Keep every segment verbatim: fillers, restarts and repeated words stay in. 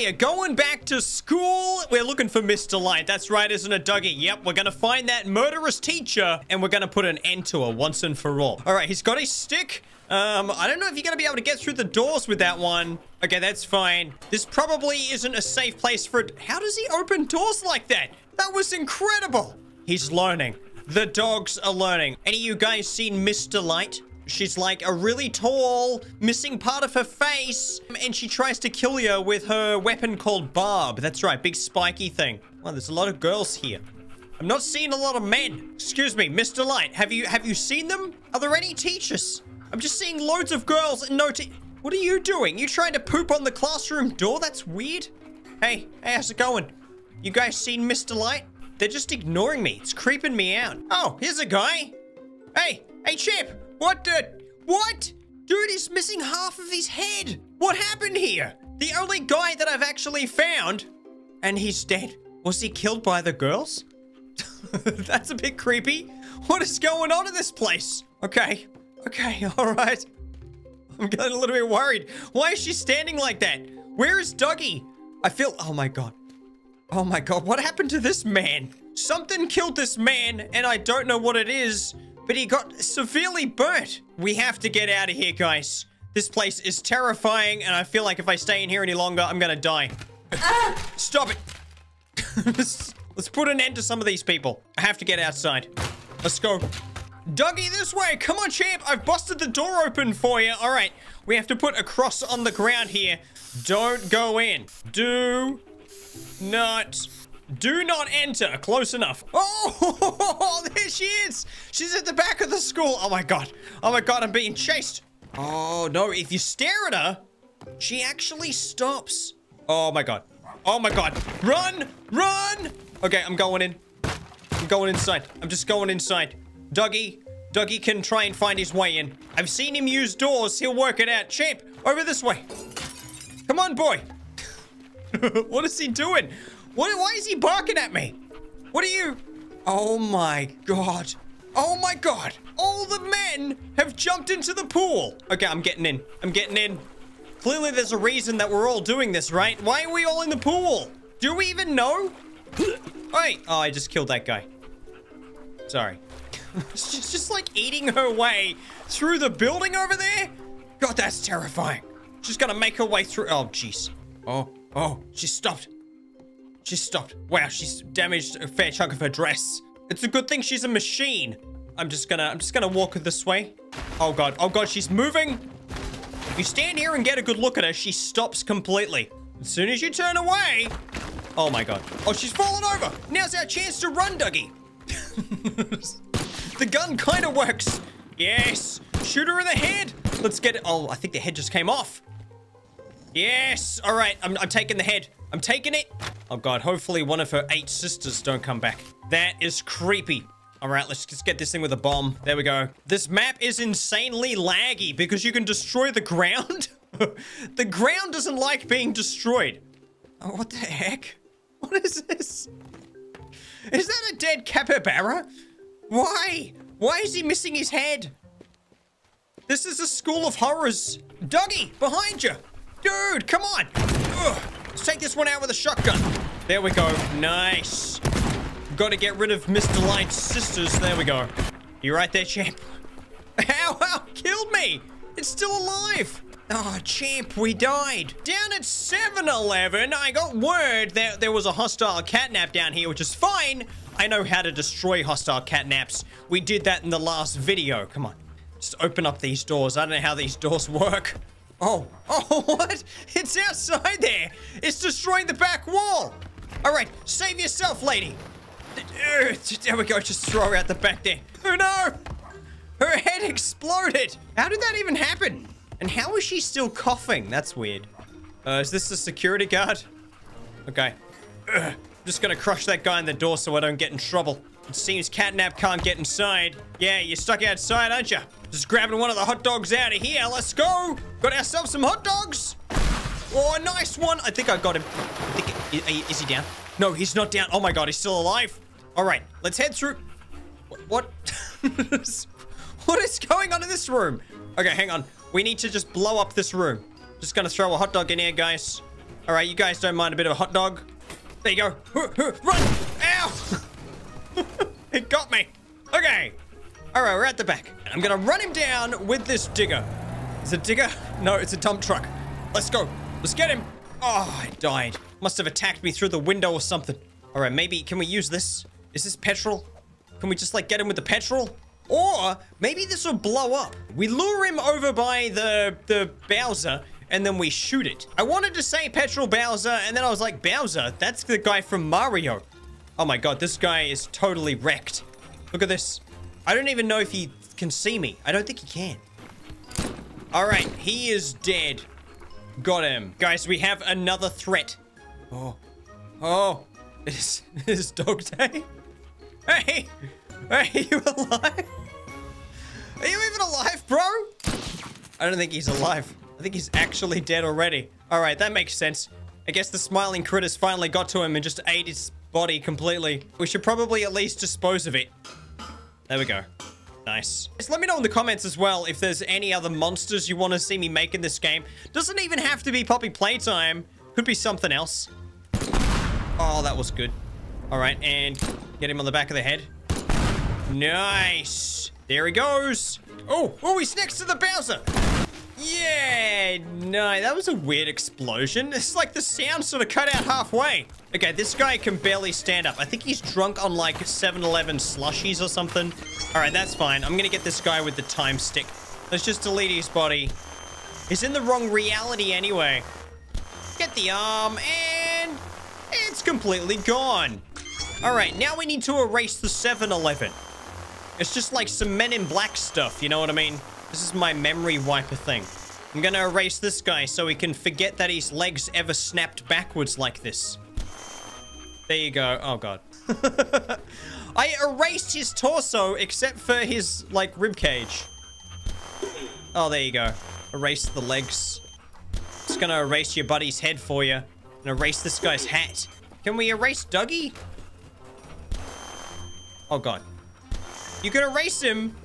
we are going back to school. We're looking for Miss Delight. That's right, isn't it, Dougie? Yep, we're going to find that murderous teacher, and we're going to put an end to her once and for all. All right, he's got his stick. Um, I don't know if you're going to be able to get through the doors with that one. Okay, that's fine. This probably isn't a safe place for it. How does he open doors like that? That was incredible. He's learning. The dogs are learning. Any of you guys seen Miss Delight? She's like a really tall, missing part of her face, and she tries to kill you with her weapon called Barb. That's right, big spiky thing. Wow, there's a lot of girls here. I'm not seeing a lot of men. Excuse me, Miss Delight, have you have you seen them? Are there any teachers? I'm just seeing loads of girls and no te- What are you doing? You trying to poop on the classroom door? That's weird. Hey, hey, how's it going? You guys seen Miss Delight? They're just ignoring me. It's creeping me out. Oh, here's a guy. Hey, hey, Chip. What the? What? Dude is missing half of his head. What happened here? The only guy that I've actually found. And he's dead. Was he killed by the girls? That's a bit creepy. What is going on in this place? Okay. Okay, all right. I'm getting a little bit worried. Why is she standing like that? Where is Dougie? I feel... Oh, my God. Oh, my God. What happened to this man? Something killed this man, and I don't know what it is, but he got severely burnt. We have to get out of here, guys. This place is terrifying, and I feel like if I stay in here any longer, I'm going to die. Ah! Stop it. Let's put an end to some of these people. I have to get outside. Let's go. Dougie, this way. Come on, champ. I've busted the door open for you. All right. We have to put a cross on the ground here. Don't go in. Do not. Do not enter. Close enough. Oh, there she is. She's at the back of the school. Oh, my God. Oh, my God. I'm being chased. Oh, no. If you stare at her, she actually stops. Oh, my God. Oh, my God. Run. Run. Okay, I'm going in. I'm going inside. I'm just going inside. Dougie. Dougie can try and find his way in. I've seen him use doors. He'll work it out. Champ, over this way. Come on, boy. What is he doing? What, why is he barking at me? What are you? Oh, my God. Oh, my God. All the men have jumped into the pool. Okay, I'm getting in. I'm getting in. Clearly, there's a reason that we're all doing this, right? Why are we all in the pool? Do we even know? Wait. Oh, I just killed that guy. Sorry. She's just like eating her way through the building over there. God, that's terrifying. She's gonna make her way through. Oh, jeez. Oh, oh, she stopped. She stopped. Wow, she's damaged a fair chunk of her dress. It's a good thing she's a machine. I'm just gonna, I'm just gonna walk her this way. Oh, God. Oh, God, she's moving. If you stand here and get a good look at her, she stops completely. As soon as you turn away. Oh, my God. Oh, she's fallen over. Now's our chance to run, Dougie. The gun kind of works. Yes. Shoot her in the head. Let's get it. Oh, I think the head just came off. Yes. All right. I'm, I'm taking the head. I'm taking it. Oh, God. Hopefully one of her eight sisters don't come back. That is creepy. All right. Let's just get this thing with a bomb. There we go. This map is insanely laggy because you can destroy the ground. The ground doesn't like being destroyed. Oh, what the heck? What is this? Is that a dead capybara? Why? Why is he missing his head? This is a school of horrors. Dougie, behind you. Dude, come on. Ugh. Let's take this one out with a shotgun. There we go. Nice. Got to get rid of Miss Delight's sisters. There we go. You right there, champ? Ow, ow, killed me. It's still alive. Oh, champ, we died. Down at seven eleven, I got word that there was a hostile catnap down here, which is fine. I know how to destroy hostile catnaps. We did that in the last video. Come on. Just open up these doors. I don't know how these doors work. Oh. Oh, what? It's outside there. It's destroying the back wall. All right. Save yourself, lady. There we go. Just throw her out the back there. Oh, no. Her head exploded. How did that even happen? And how is she still coughing? That's weird. Uh, is this the security guard? Okay. Ugh. I'm just gonna crush that guy in the door so I don't get in trouble. It seems Catnap can't get inside. Yeah, you're stuck outside, aren't you? Just grabbing one of the hot dogs out of here. Let's go. Got ourselves some hot dogs. Oh, a nice one. I think I got him. I think, is he down? No, he's not down. Oh, my God. He's still alive. All right. Let's head through. What? What is going on in this room? Okay, hang on. We need to just blow up this room. Just gonna throw a hot dog in here, guys. All right, you guys don't mind a bit of a hot dog? There you go. Run! Ow! It got me. Okay. All right, we're at the back. I'm gonna run him down with this digger. Is it a digger? No, it's a dump truck. Let's go. Let's get him. Oh, I died. Must have attacked me through the window or something. All right, maybe, can we use this? Is this petrol? Can we just like get him with the petrol? Or maybe this will blow up. We lure him over by the, the Bowser and then we shoot it. I wanted to say petrol Bowser and then I was like, Bowser, that's the guy from Mario. Oh my God, this guy is totally wrecked. Look at this. I don't even know if he can see me. I don't think he can. All right, he is dead. Got him. Guys, we have another threat. Oh, oh, this is Dogday. Hey, hey, are you alive? Are you even alive, bro? I don't think he's alive. I think he's actually dead already. All right, that makes sense. I guess the smiling critters finally got to him and just ate his body completely. We should probably at least dispose of it. There we go. Nice. Just let me know in the comments as well if there's any other monsters you want to see me make in this game. Doesn't even have to be Poppy Playtime. Could be something else. Oh, that was good. All right, and get him on the back of the head. Nice. There he goes. Oh, oh, he's next to the Bowser. Yeah, no, that was a weird explosion. It's like the sound sort of cut out halfway. Okay, this guy can barely stand up. I think he's drunk on like seven eleven slushies or something. All right, that's fine. I'm gonna get this guy with the time stick. Let's just delete his body. He's in the wrong reality anyway. Get the arm and it's completely gone. All right, now we need to erase the seven eleven. It's just like some Men in Black stuff, you know what I mean? This is my memory wiper thing. I'm gonna erase this guy so he can forget that his legs ever snapped backwards like this. There you go. Oh, God. I erased his torso except for his, like, rib cage. Oh, there you go. Erase the legs. It's gonna erase your buddy's head for you. And erase this guy's hat. Can we erase Dougie? Oh, God. You can erase him,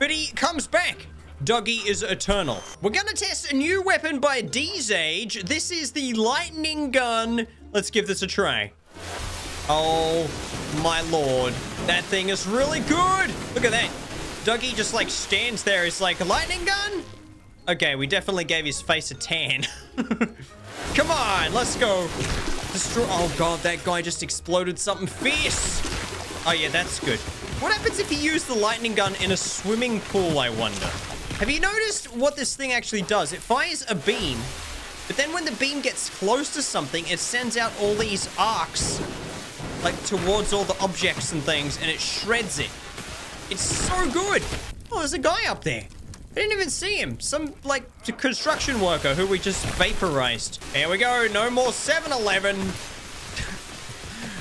but he comes back. Dougie is eternal. We're gonna test a new weapon by D's Age. This is the lightning gun. Let's give this a try. Oh my Lord. That thing is really good. Look at that. Dougie just like stands there. It's like a lightning gun. Okay, we definitely gave his face a tan. Come on, let's go. Destroy. Oh God, that guy just exploded something fierce. Oh yeah, that's good. What happens if you use the lightning gun in a swimming pool, I wonder? Have you noticed what this thing actually does? It fires a beam, but then when the beam gets close to something, it sends out all these arcs, like towards all the objects and things, and it shreds it. It's so good. Oh, there's a guy up there. I didn't even see him. Some, like, construction worker who we just vaporized. Here we go. No more seven eleven.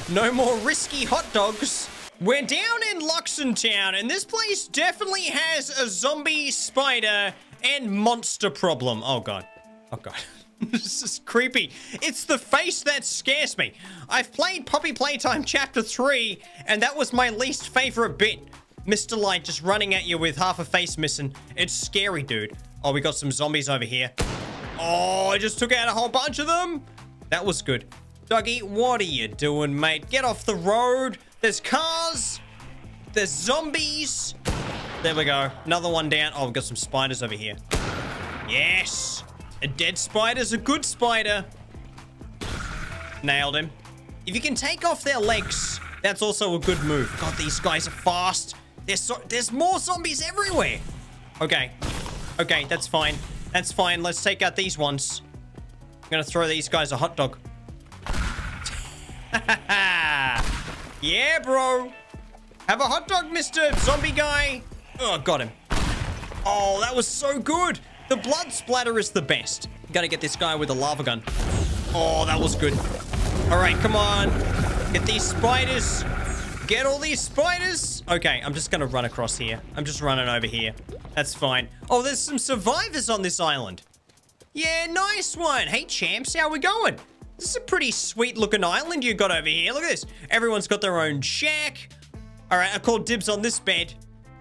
No more risky hot dogs. We're down in Luxentown, and this place definitely has a zombie, spider, and monster problem. Oh, God. Oh, God. This is creepy. It's the face that scares me. I've played Poppy Playtime Chapter three, and that was my least favorite bit. Mister Light just running at you with half a face missing. It's scary, dude. Oh, we got some zombies over here. Oh, I just took out a whole bunch of them. That was good. Dougie, what are you doing, mate? Get off the road. There's cars. There's zombies. There we go. Another one down. Oh, we've got some spiders over here. Yes. A dead spider's a good spider. Nailed him. If you can take off their legs, that's also a good move. God, these guys are fast. There's, so there's more zombies everywhere. Okay. Okay, that's fine. That's fine. Let's take out these ones. I'm going to throw these guys a hot dog. Yeah, bro. Have a hot dog, Mister Zombie Guy. Oh, got him. Oh, that was so good. The blood splatter is the best. Gotta get this guy with a lava gun. Oh, that was good. All right, come on. Get these spiders. Get all these spiders. Okay, I'm just gonna run across here. I'm just running over here. That's fine. Oh, there's some survivors on this island. Yeah, nice one. Hey, champs, how we going? This is a pretty sweet looking island you got over here. Look at this. Everyone's got their own shack. All right, I called dibs on this bed.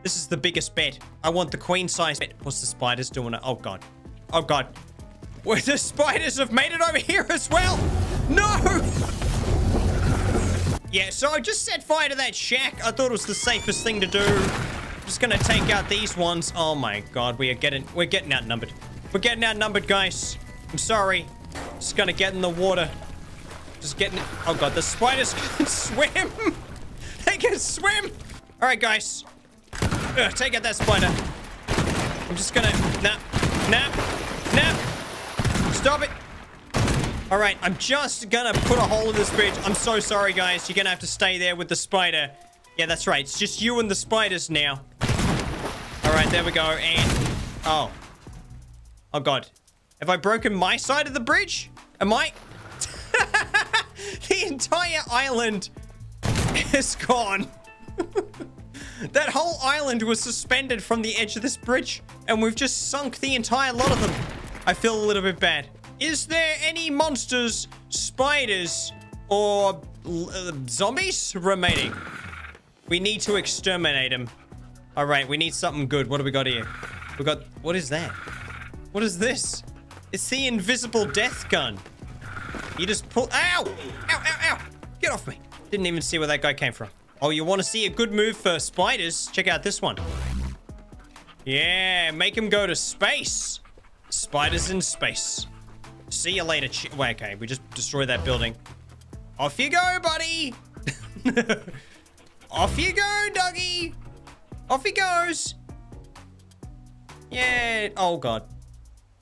This is the biggest bed. I want the queen size bed. What's the spiders doing? Oh, God. Oh, God. Where the spiders have made it over here as well. No! Yeah, so I just set fire to that shack. I thought it was the safest thing to do. I'm just gonna take out these ones. Oh my god, we are getting we're getting outnumbered. We're getting outnumbered, guys. I'm sorry. Just gonna get in the water. Just getting. Oh god, the spiders can swim. They can swim. All right, guys. Ugh, take out that spider. I'm just gonna nap, nap, nap. Stop it. All right, I'm just gonna put a hole in this bridge. I'm so sorry, guys. You're gonna have to stay there with the spider. Yeah, that's right. It's just you and the spiders now. All right, there we go. And oh, oh god, have I broken my side of the bridge? Am I? The entire island is gone. That whole island was suspended from the edge of this bridge, and we've just sunk the entire lot of them. I feel a little bit bad. Is there any monsters, spiders, or uh, zombies remaining? We need to exterminate them. All right, we need something good. What do we got here? We got... What is that? What is this? It's the invisible death gun. You just pull... Ow! Ow, ow, ow! Get off me. Didn't even see where that guy came from. Oh, you want to see a good move for spiders? Check out this one. Yeah, make them go to space. Spiders in space. See you later. Ch Wait, okay, we just destroyed that building. Off you go, buddy. Off you go, Dougie. Off he goes. Yeah. Oh, God.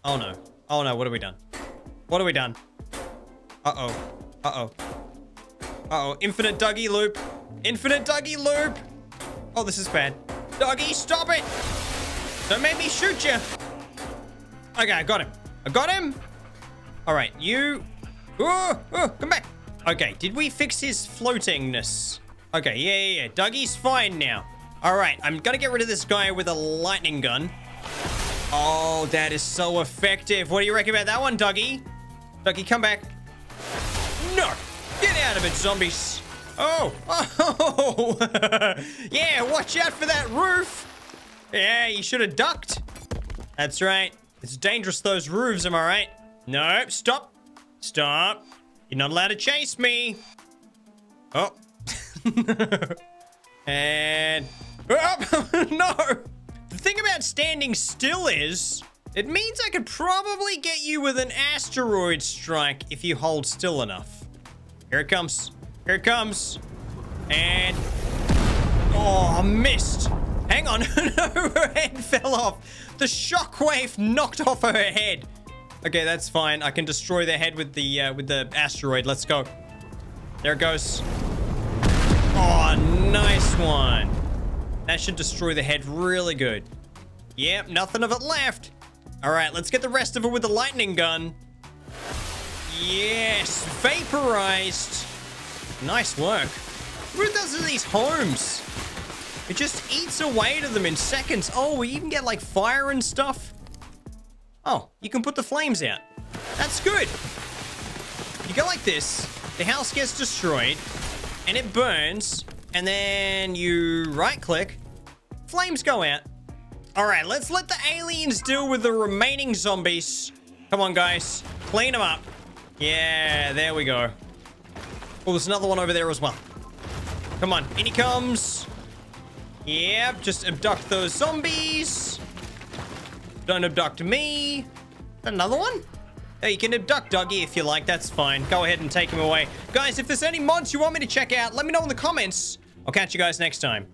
Oh, no. Oh, no. What have we done? What have we done? Uh-oh. Uh-oh. Uh-oh. Infinite Dougie loop. Infinite Dougie loop. Oh, this is bad. Dougie, stop it. Don't make me shoot you. Okay, I got him. I got him. All right, you... Oh, oh, come back. Okay, did we fix his floatingness? Okay, yeah, yeah, yeah. Dougie's fine now. All right, I'm gonna get rid of this guy with a lightning gun. Oh, that is so effective. What do you reckon about that one, Dougie? Dougie, come back. No! Get out of it, zombies. Oh! Oh! Yeah, watch out for that roof. Yeah, you should have ducked. That's right. It's dangerous, those roofs, am I right? No, stop. Stop. You're not allowed to chase me. Oh. And... Oh, no. The thing about standing still is, it means I could probably get you with an asteroid strike if you hold still enough. Here it comes. Here it comes. And... Oh, I missed. Hang on. Her head fell off. The shockwave knocked off her head. Okay, that's fine. I can destroy their head with the uh, with the asteroid. Let's go. There it goes. Oh, nice one. That should destroy the head really good. Yep, nothing of it left. All right, let's get the rest of it with the lightning gun. Yes, vaporized. Nice work. What does to these homes? It just eats away to them in seconds. Oh, we even get like fire and stuff. Oh, you can put the flames out. That's good. You go like this, the house gets destroyed, and it burns, and then you right-click, flames go out. All right, let's let the aliens deal with the remaining zombies. Come on, guys. Clean them up. Yeah, there we go. Oh, there's another one over there as well. Come on, in he comes. Yep, just abduct those zombies. Don't abduct me. Another one? Oh, you can abduct Dougie if you like. That's fine. Go ahead and take him away. Guys, if there's any mods you want me to check out, let me know in the comments. I'll catch you guys next time.